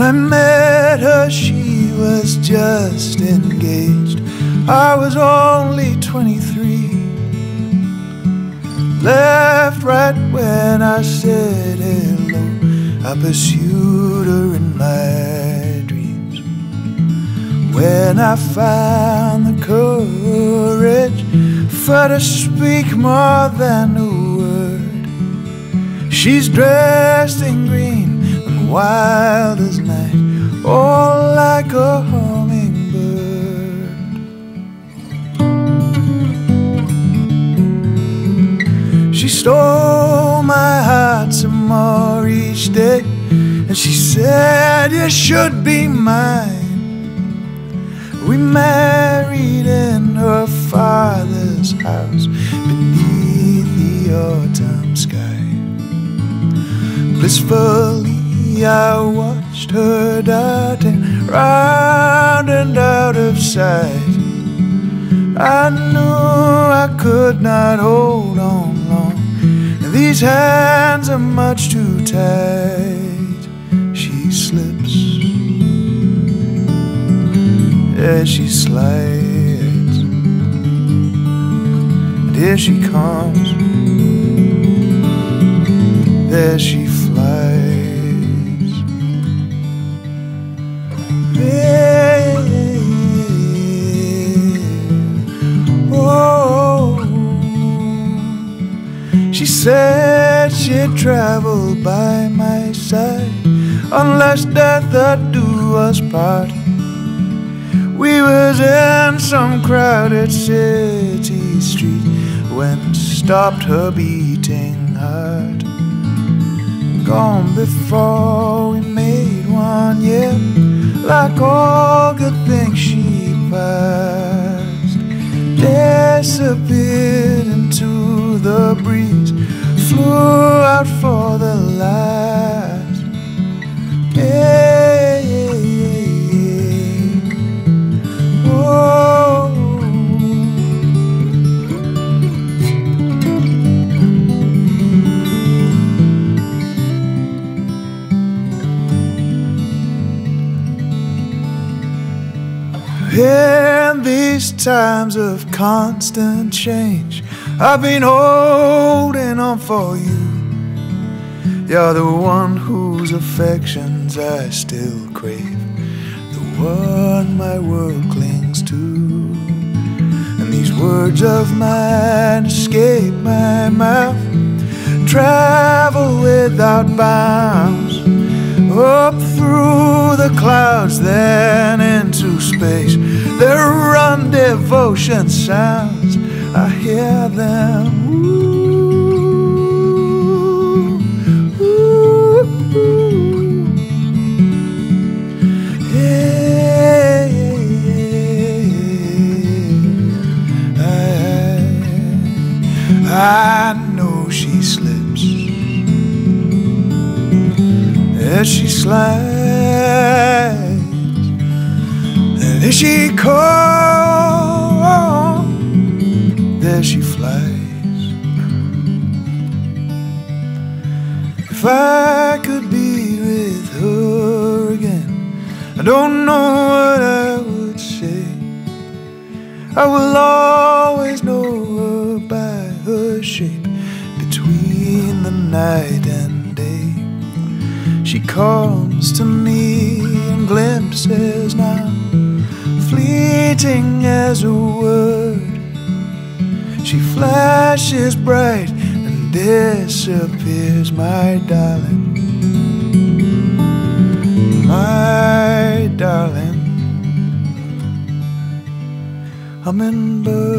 When I met her, she was just engaged. I was only 23. Left right when I said hello. I pursued her in my dreams. When I found the courage for to speak more than a word, she's dressed in green and wild as night, all like a hummingbird. She stole my heart some more each day, and she said, "You should be mine." We married in her father's house beneath the autumn sky. Blissfully I watched her darting round and out of sight. I knew I could not hold on long, these hands are much too tight. She slips, yeah, she slides, and here she comes, there she flies. Yeah. Oh, she said she'd travel by my side unless death would do us part. We was in some crowded city street when stopped her beating heart. Gone before we made one, yeah, like all good things she passed. Disappeared into the breeze, flew out for the last. Yeah. In these times of constant change, I've been holding on for you. You're the one whose affections I still crave, the one my world clings to. And these words of mine escape my mouth, travel without bounds, up through the clouds then into space. Their rendezvous sounds, I hear them. Ooh, ooh, ooh. Yeah, yeah, yeah, yeah. I know she slips, as she slides, there she comes, there she flies. If I could be with her again, I don't know what I would say. I will always know her by her shape between the night and day. She comes to me in glimpses now, fleeting as a word. She flashes bright and disappears, my darling, my darling, hummingbird.